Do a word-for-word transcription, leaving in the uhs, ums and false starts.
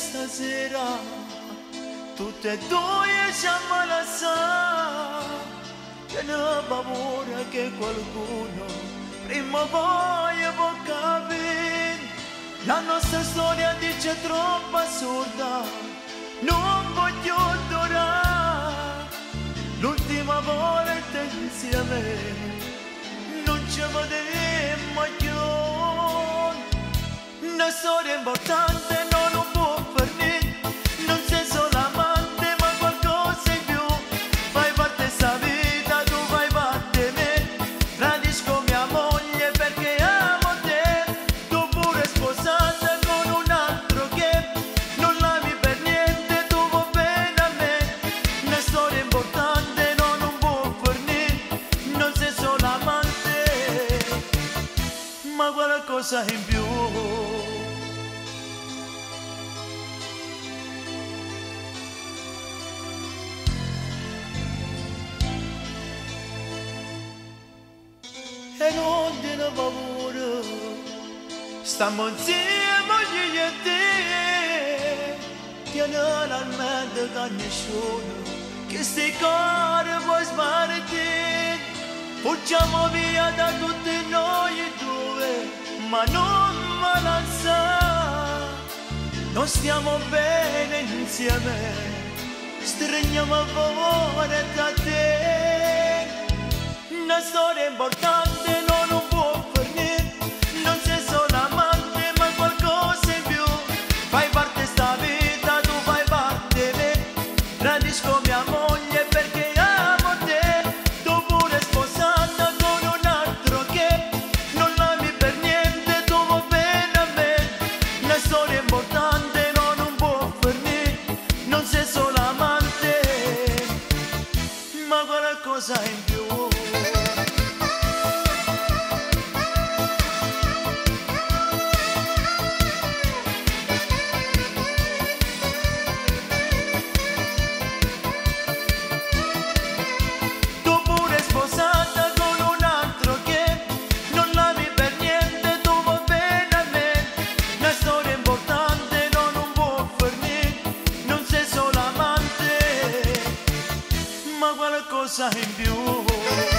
questa sera tutte e due siamo alla sala, c'è la paura che qualcuno prima o poi può capire. La nostra storia dice troppo assurda, non voglio adorare. L'ultima volta insieme non ci vedemmo più. Una storia importante non lo può per niente, non sei solo amante ma qualcosa in più. Fai parte di questa vita, tu fai parte di me, tradisco mia moglie perché amo te. Tu pure sposata con un altro che non l'ami per niente, tu vuoi bene a me. Una storia importante non un può per niente, non sei solo amante ma qualcosa in più. E non ti ne paura, stiamo insieme io e te. Tieni la mente da nessuno, che sti cuore puoi smarrire. Fuggiamo via da tutti noi due, ma non me la sa. Non stiamo bene insieme, stringiamo a favore da te. Una storia importante in più. Tu pure sposata con un altro che non l'ami per niente, tu vuoi bene a me. Una storia importante non un può per niente, non sei solo amante ma qualcosa in più.